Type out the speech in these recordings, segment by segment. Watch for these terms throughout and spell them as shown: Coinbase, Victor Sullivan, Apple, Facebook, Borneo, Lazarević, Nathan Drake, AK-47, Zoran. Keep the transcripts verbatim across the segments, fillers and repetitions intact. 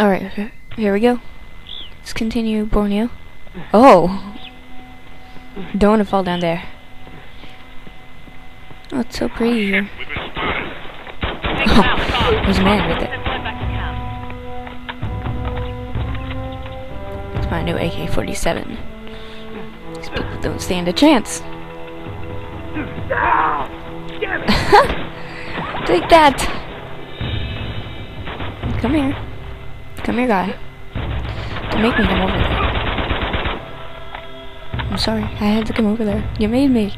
Alright, here we go. Let's continue Borneo. Oh! Don't want to fall down there. Oh, it's so pretty here. Oh, there's a man with it. It's my new A K forty-seven. These people don't stand a chance. Take that! Come here. Come here, guy. Don't make me come over there. I'm sorry. I had to come over there. You made me.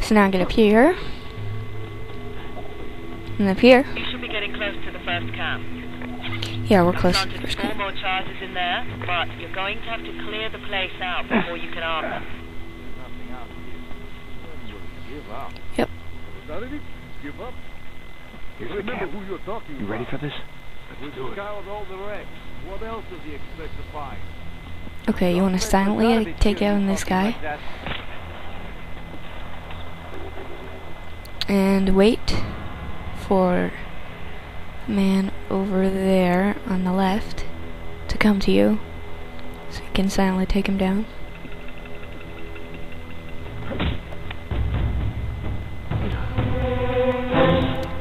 So now I get up here. And up here. You should be getting close to the first camp. Yeah, we're close to the first camp. More charges in there, but you're going to have to clear the place out before you can arm them. Yep. Give up. Here's the camp. Who you're talking about. You ready for this? Let's do it. What else does he expect to find? Okay, you want to silently take out on this guy? And wait for the man over there on the left to come to you so you can silently take him down.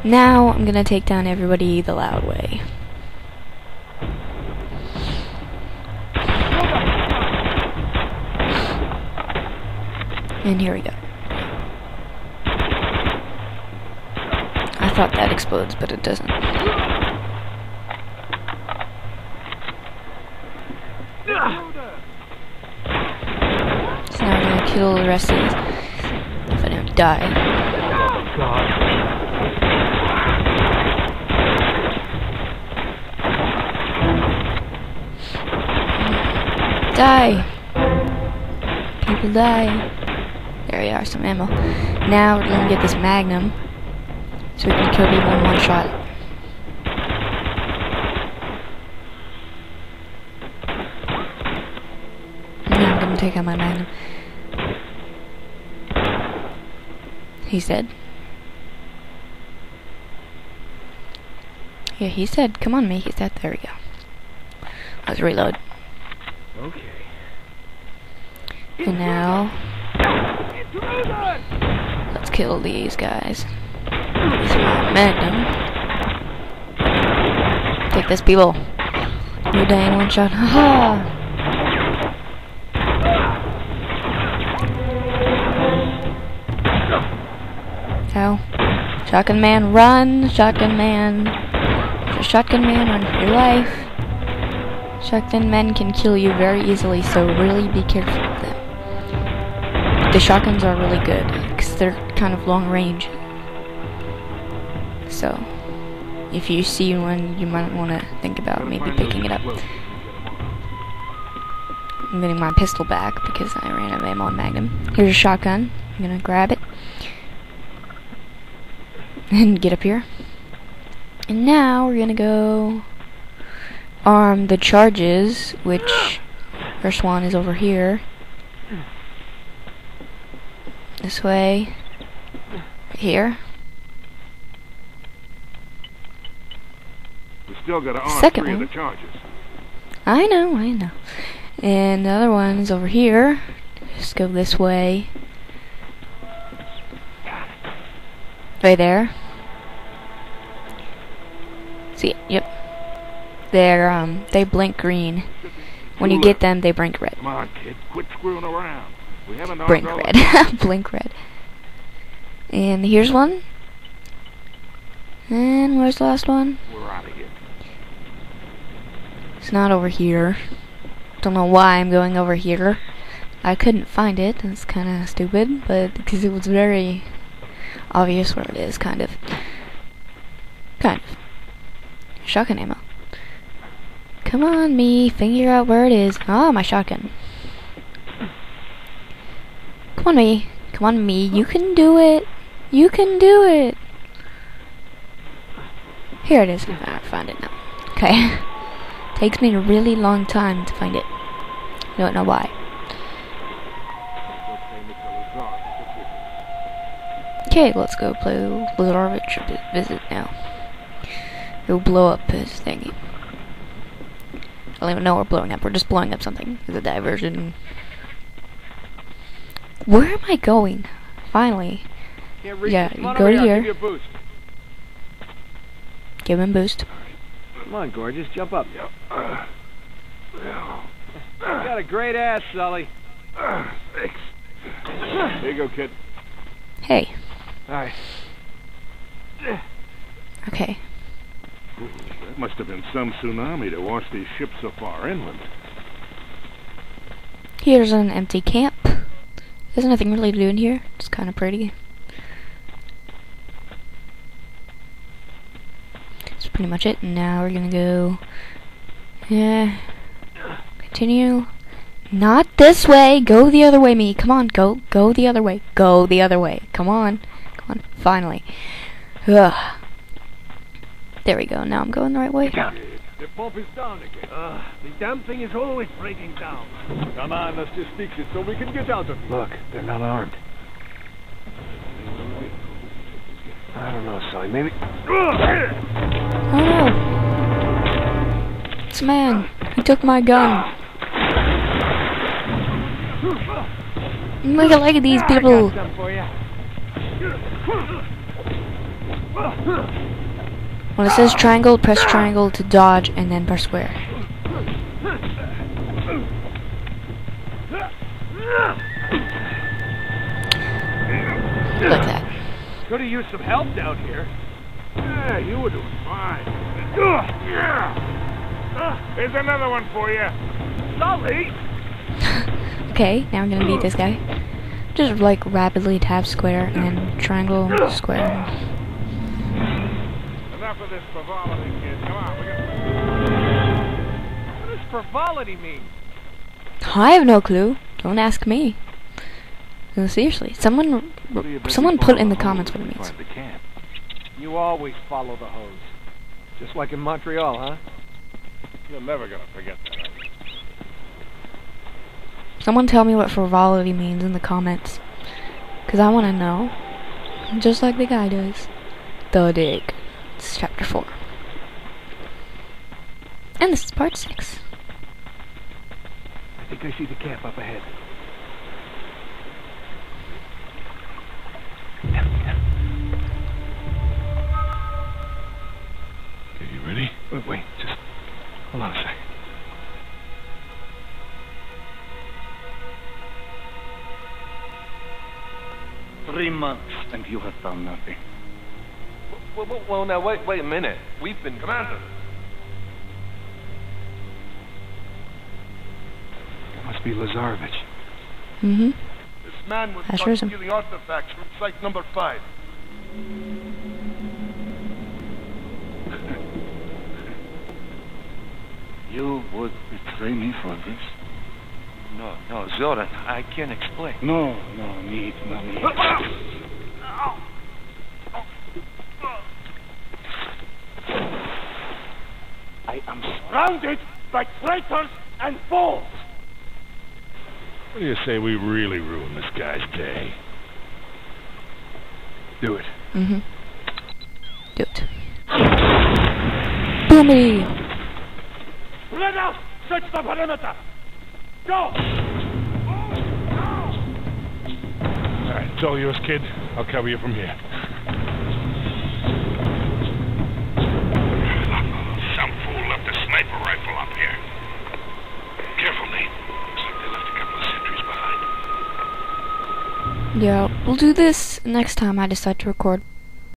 Now I'm gonna take down everybody the loud way. And here we go. I thought that explodes, but it doesn't. So now I'm gonna kill the rest of these if I don't die. Oh God. Die! People die. There we are, some ammo. Now we're gonna get this magnum. So we can kill people in one shot. Now I'm gonna take out my magnum. He's dead. Yeah, he's dead. Come on, me. He's dead. There we go. Let's reload. Okay. And now, let's kill these guys. Magnum. Take this, people. You're dying one shot. Haha. Ow. Shotgun man, run. Shotgun man. Shotgun man, run for your life. Shotgun men can kill you very easily, so really be careful of them. The shotguns are really good because they're kind of long range. So, if you see one, you might want to think about maybe picking it up. I'm getting my pistol back because I ran out of ammo on Magnum. Here's a shotgun. I'm going to grab it. And get up here. And now we're going to go arm the charges, which first one is over here. This way. Right here. Still gotta arm Second three one. Of the charges. I know, I know. And the other one is over here. Just go this way. Right there. See, yep. They're um they blink green. When you get them, they blink red. Come on, kid, quit screwing around. We haven't blink red. Blink red. And here's one. And where's the last one? We're out of here. It's not over here. Don't know why I'm going over here. I couldn't find it. It's kind of stupid, but because it was very obvious where it is, kind of. Kind of. Shotgun ammo. Come on, me. Figure out where it is. Oh, my shotgun. Come on, me. Come on, me. You can do it. You can do it. Here it is. I found it now. Okay. Takes me a really long time to find it. Don't know why. Okay, let's go play Lazarević visit now. It'll blow up his thingy. I don't even know we're blowing up. We're just blowing up something. It's a diversion. Where am I going? Finally. Yeah, yeah go to here. Give, boost. give him a boost. Come on, gorgeous. Jump up. Yep. Uh, well. You got a great ass, Sully. Uh, thanks. Here you go, kid. Hey. Alright. Okay. That must have been some tsunami to wash these ships so far inland. Here's an empty camp. There's nothing really to do in here. It's kind of pretty. That's pretty much it. Now we're gonna go... Yeah. Continue. Not this way. Go the other way, me. Come on. Go. Go the other way. Go the other way. Come on. Come on. Finally. Ugh. There we go. Now I'm going the right way. The pump is down again. Uh, the damn thing is always breaking down. Come on, let's just fix it so we can get out of here. Look, they're not armed. I don't know, Sully. Maybe. Oh no! It's a man. He took my gun. Look at like these people. When it says triangle, press triangle to dodge and then press square. Like that. Could have used some help down here. Yeah, you were doing fine. Yeah. Here's another one for you. Sully. Okay, now I'm gonna beat this guy. Just like rapidly tap square and then triangle square. Enough of this frivolity, kid. Come on, we got... What does frivolity mean? I have no clue. Don't ask me. No, seriously, someone, someone put in the comments what it means. You always follow the hose, just like in Montreal, huh? You're never gonna forget that. Are you? Someone tell me what frivolity means in the comments, cause I wanna know, just like the guy does. The Dig. It's chapter four, and this is part six. I think I see the camp up ahead. Are you ready? Wait, wait, just hold on a second. Three months, and you have done nothing. Well, well, well, now wait, wait a minute. We've been commander. It must be Lazarević. Mm-hmm. This man was caught stealing artifacts from site number five. You would betray me for this? No, no, Zoran, I can't explain. No, no need, no need. I am surrounded by traitors and fools. What do you say we really ruin this guy's day? Do it. Mm-hmm. Do it. Boomy! Let out! Search the perimeter! Go! Oh, no. Alright, it's all yours, kid. I'll cover you from here. Some fool left a sniper rifle up here. Careful, Nate. Looks like they left a couple of sentries behind. Yeah, we'll do this next time I decide to record.